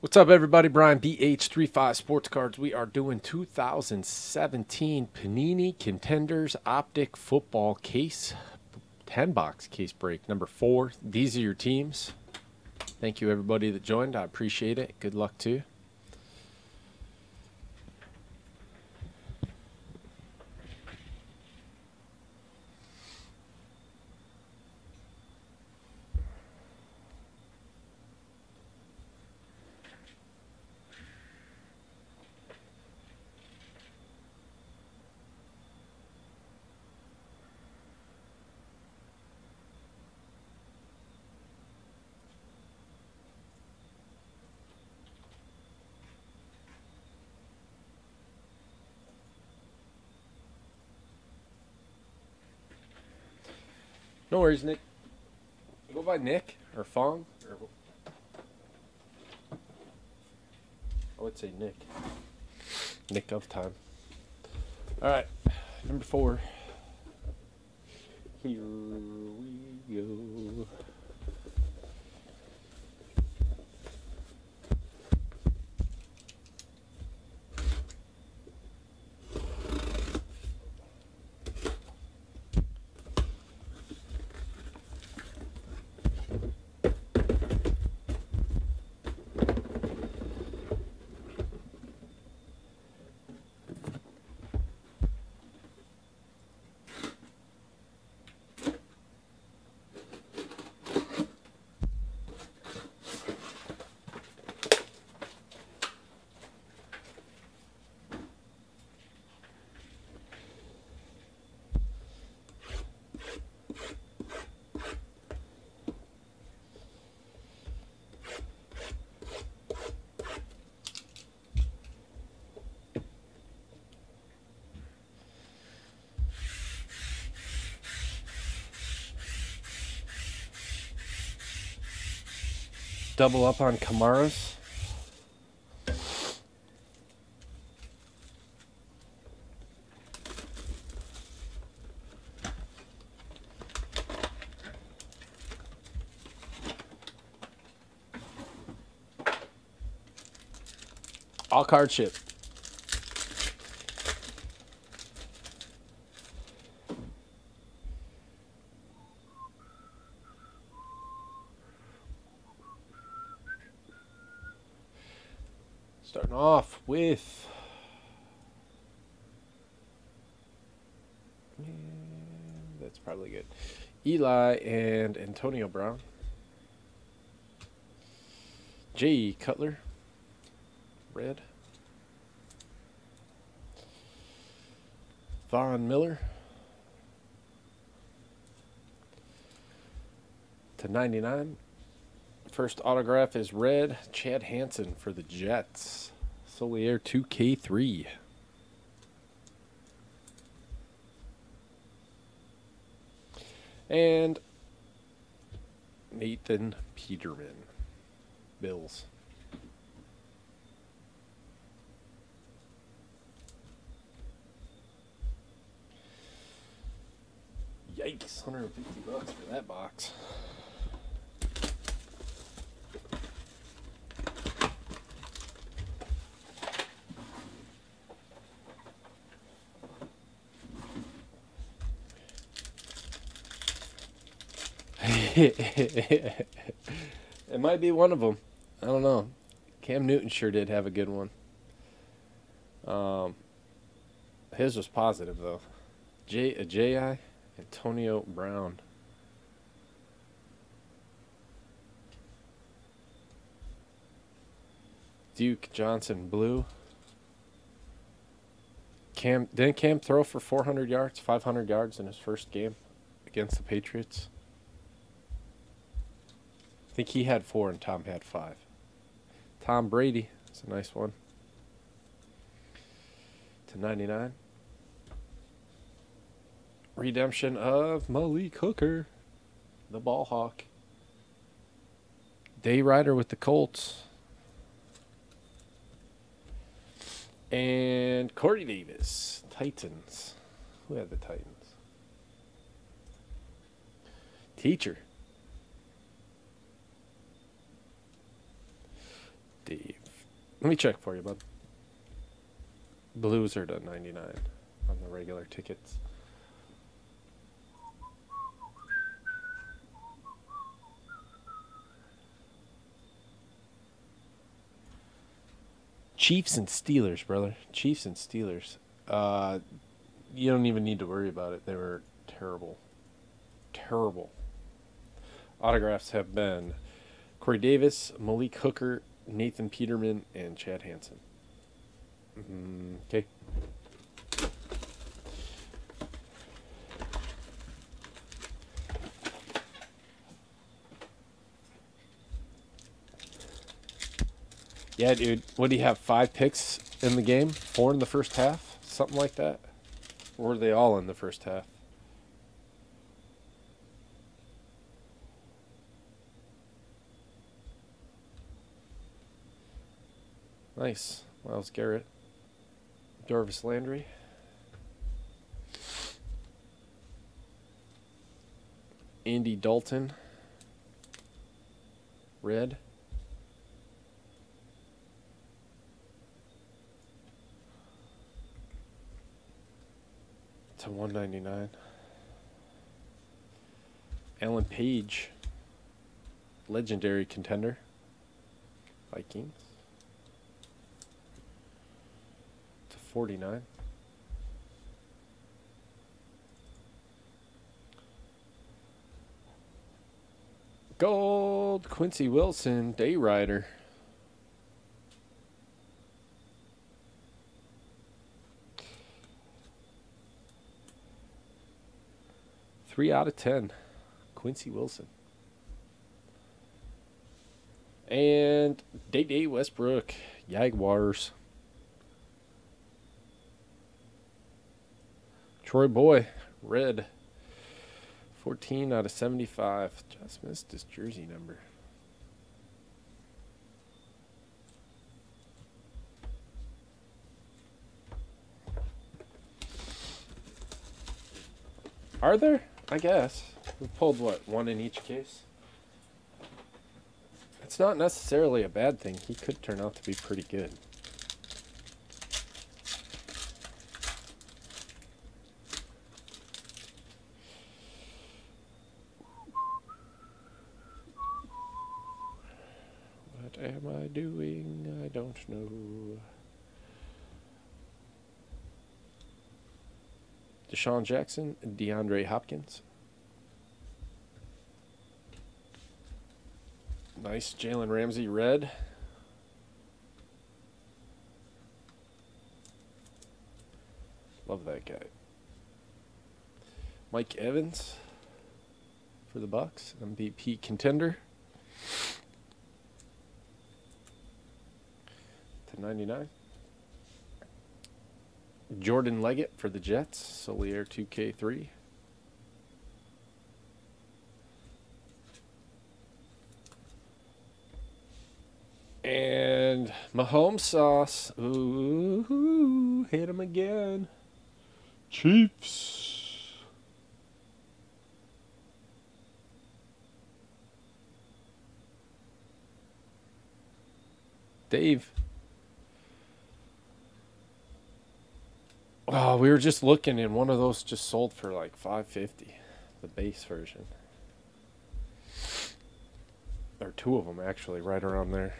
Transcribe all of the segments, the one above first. What's up, everybody? Brian BH35 Sports Cards. We are doing 2017 Panini Contenders Optic Football Case 10-box case break number 4. These are your teams. Thank you, everybody that joined. I appreciate it. Good luck to you. No worries, Nick. Go by Nick or Fong. Or... I would say Nick. Nick of time. All right, number 4. Here we go. Double up on Kamara's. All card ship. Starting off with that's probably good. Eli and Antonio Brown. Jay Cutler. Red. Von Miller. /99. First autograph is red, Chad Hansen for the Jets. Solier 2K3. And Nathan Peterman, Bills. Yikes, $150 for that box. It might be one of them. I don't know. Cam Newton sure did have a good one. His was positive, though. J.I. Antonio Brown. Duke Johnson blue. Didn't Cam throw for 400 yards, 500 yards in his first game against the Patriots? I think he had 4 and Tom had 5. Tom Brady. That's a nice one. /99. Redemption of Malik Hooker, the ball hawk. Day Rider with the Colts. And Cordy Davis, Titans. Who had the Titans? Teacher. Dave Let me check for you, bud. Blues are to 99 on the regular tickets. Chiefs and Steelers, brother. Chiefs and Steelers. You don't even need to worry about it. They were terrible. Terrible. Autographs have been Corey Davis, Malik Hooker, Nathan Peterman, and Chad Hansen. Okay. Yeah, dude. What do you have? 5 picks in the game? 4 in the first half? Something like that? Or were they all in the first half? Nice. Miles Garrett. Jarvis Landry. Andy Dalton. Red. To 199. Alan Page, legendary contender, Vikings, to 49. Gold Quincy Wilson, day rider. Three out of 10, Quincy Wilson. And Dede Westbrook, Jaguars. Troy Boy, red. 14 out of 75. Just missed his jersey number. Are there? I guess. We pulled, what, 1 in each case? It's not necessarily a bad thing. He could turn out to be pretty good. What am I doing? I don't know. Deshaun Jackson, DeAndre Hopkins. Nice. Jalen Ramsey, red. Love that guy. Mike Evans for the Bucks, MVP contender. To 99. Jordan Leggett for the Jets, Solier 2K3. And Mahomes sauce. Ooh, hit him again. Chiefs. Dave. Oh, we were just looking, and one of those just sold for like $5.50, the base version. Or 2 of them, actually, right around there.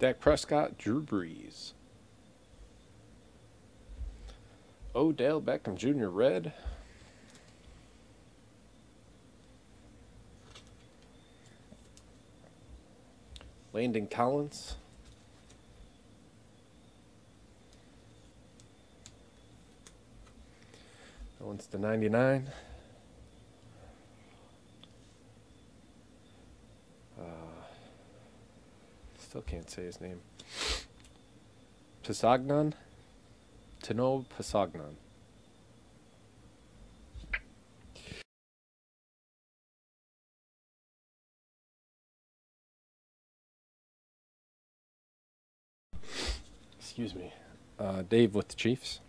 Dak Prescott, Drew Brees. Odell Beckham Jr., red. Landon Collins. That one's to 99. Still can't say his name. Pasagnan. Tano Pasagnan. Excuse me. Dave with the Chiefs.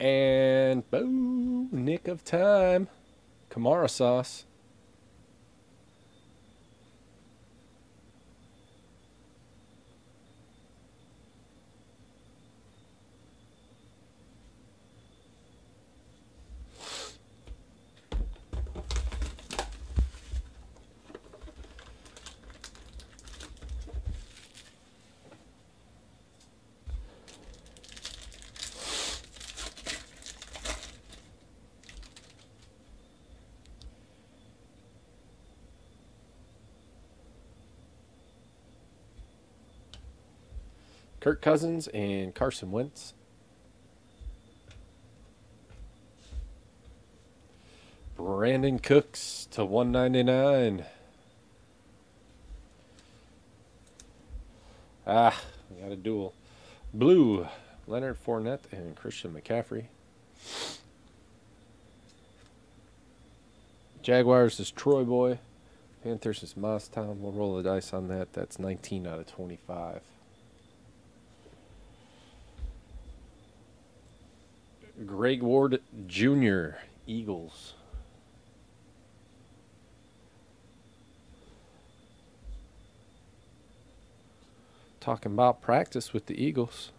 And boom, nick of time. Kamara sauce. Kirk Cousins and Carson Wentz. Brandon Cooks to 199. Ah, we got a duel. Blue, Leonard Fournette and Christian McCaffrey. Jaguars is Troy Boy. Panthers is Moss Town. We'll roll the dice on that. That's 19 out of 25. Greg Ward Jr., Eagles. Talking about practice with the Eagles.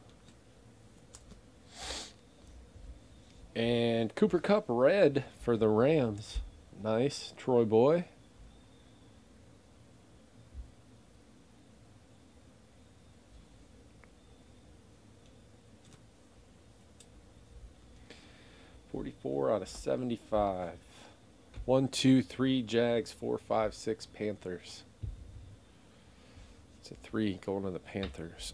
And Cooper Kupp red for the Rams. Nice, Troy Boy. Out of 75. 1, 2, 3 Jags, 4, 5, 6 Panthers. It's a 3 going to the Panthers.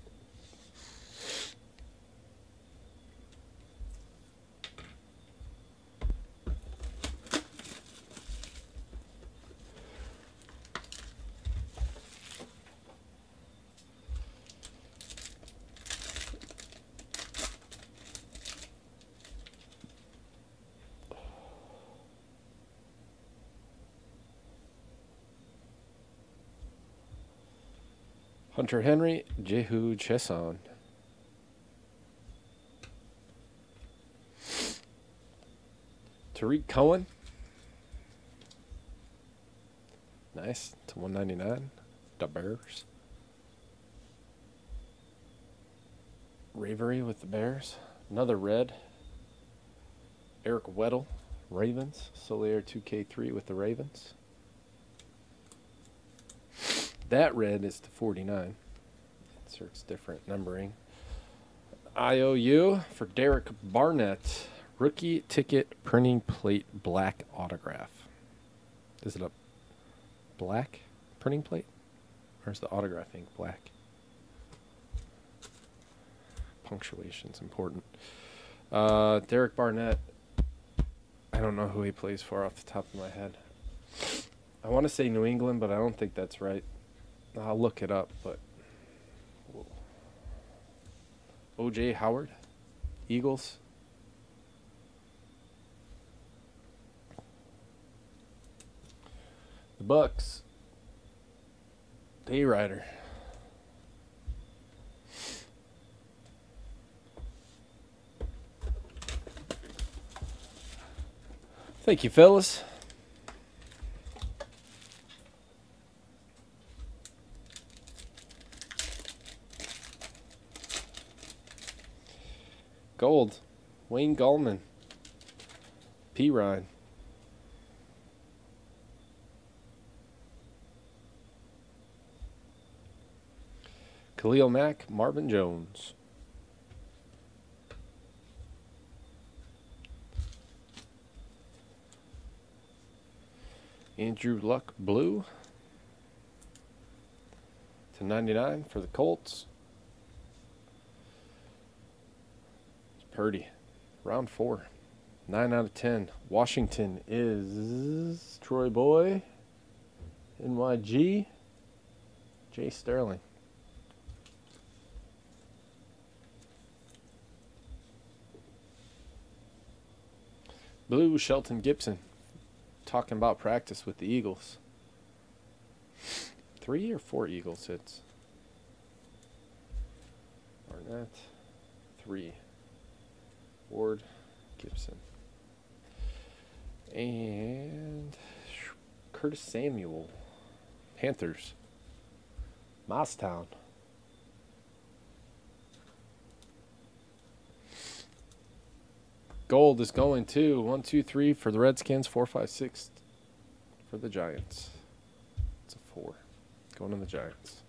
Hunter Henry, Jehu Chesson. Tariq Cohen. Nice. To 199. The Bears. Ravery with the Bears. Another red. Eric Weddle, Ravens. Soler 2K3 with the Ravens. That red is to 49. Inserts different numbering. IOU for Derek Barnett. Rookie ticket printing plate black autograph. Is it a black printing plate? Or is the autograph ink black? Punctuation's important. Derek Barnett. I don't know who he plays for off the top of my head. I want to say New England, but I don't think that's right. I'll look it up, but whoa. O.J. Howard, Eagles. The Bucks, Day Rider. Thank you, fellas. Gold, Wayne Gallman, P. Ryan. Khalil Mack, Marvin Jones. Andrew Luck, blue. To 99 for the Colts. Purdy, round 4, 9 out of 10. Washington is Troy Boy, NYG, Jay Sterling. Blue, Shelton Gibson, talking about practice with the Eagles. 3 or 4 Eagles hits? Barnett. 3. Ward Gibson. And Curtis Samuel. Panthers. Mosstown. Gold is going to 1, 2, 3 for the Redskins, 4, 5, 6 for the Giants. It's a 4. Going to the Giants.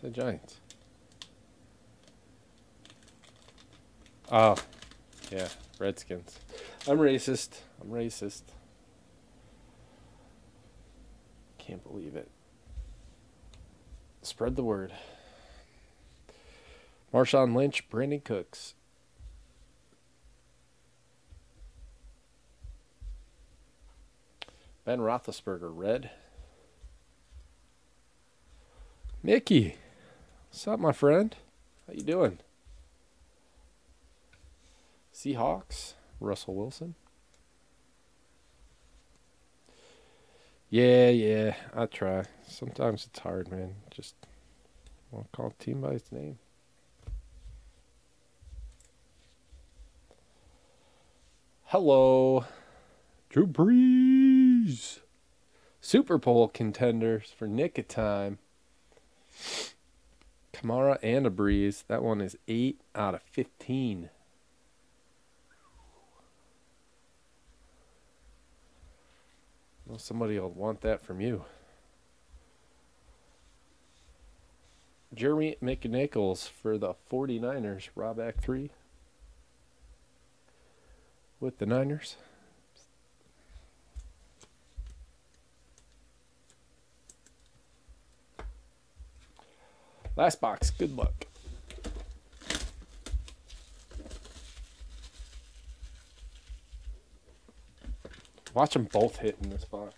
The Giants. Oh, yeah, Redskins. I'm racist. Can't believe it. Spread the word. Marshawn Lynch, Brandon Cooks. Ben Roethlisberger, red. Mickey. What's up, my friend? How you doing? Seahawks, Russell Wilson. Yeah, I try. Sometimes it's hard, man. Just want to call the team by its name. Hello, Drew Brees. Super Bowl contenders for Nick of Time. Kamara and a Breeze. That one is 8 out of 15. Well, somebody will want that from you. Jeremy McNichols for the 49ers. Rob Act 3 with the Niners. Last box. Good luck. Watch them both hit in this box.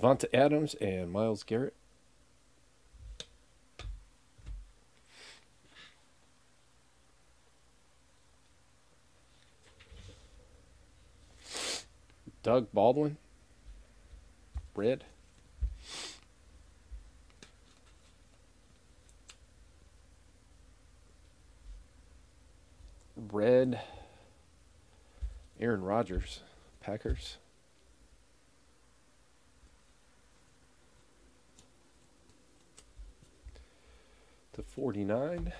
Devonta Adams and Miles Garrett. Doug Baldwin. Red. Red. Aaron Rodgers. Packers. To 49.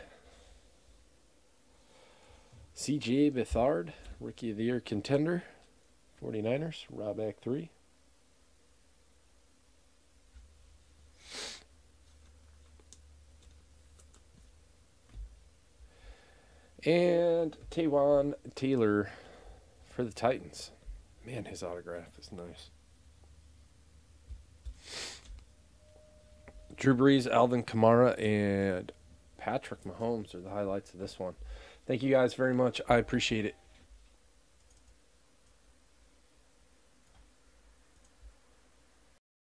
CJ Beathard, Rookie of the Year contender. 49ers, Rob Act 3. And Taywan Taylor for the Titans. Man, his autograph is nice. Drew Brees, Alvin Kamara, and Patrick Mahomes are the highlights of this one. Thank you guys very much. I appreciate it.